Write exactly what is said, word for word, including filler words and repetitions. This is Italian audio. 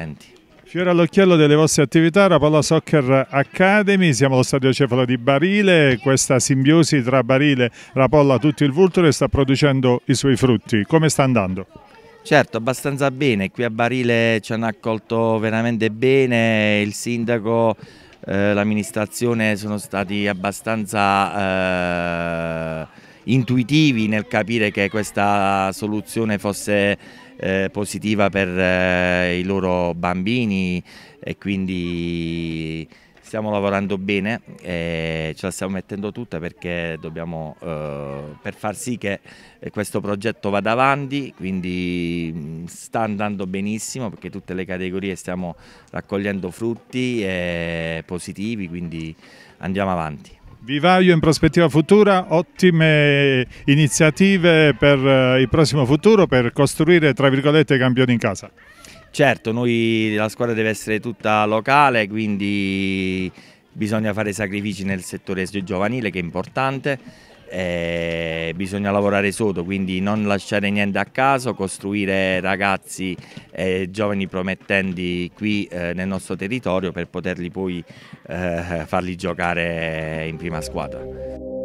attenti. Fiore all'occhiello delle vostre attività, Rapolla Soccer Academy, siamo allo stadio Cefalo di Barile, questa simbiosi tra Barile, Rapolla, tutto il Vulture sta producendo i suoi frutti, come sta andando? Certo, abbastanza bene, qui a Barile ci hanno accolto veramente bene, il sindaco, eh, l'amministrazione sono stati abbastanza... Eh, intuitivi nel capire che questa soluzione fosse eh, positiva per eh, i loro bambini e quindi stiamo lavorando bene e ce la stiamo mettendo tutta perché dobbiamo eh, per far sì che questo progetto vada avanti, quindi sta andando benissimo perché tutte le categorie stiamo raccogliendo frutti eh, positivi, quindi andiamo avanti. Vivaio in prospettiva futura, ottime iniziative per il prossimo futuro per costruire tra virgolette campioni in casa. Certo, noi, la squadra deve essere tutta locale, quindi bisogna fare sacrifici nel settore giovanile che è importante, e bisogna lavorare sotto, quindi non lasciare niente a caso, costruire ragazzi e giovani promettenti qui eh, nel nostro territorio per poterli poi eh, farli giocare in prima squadra.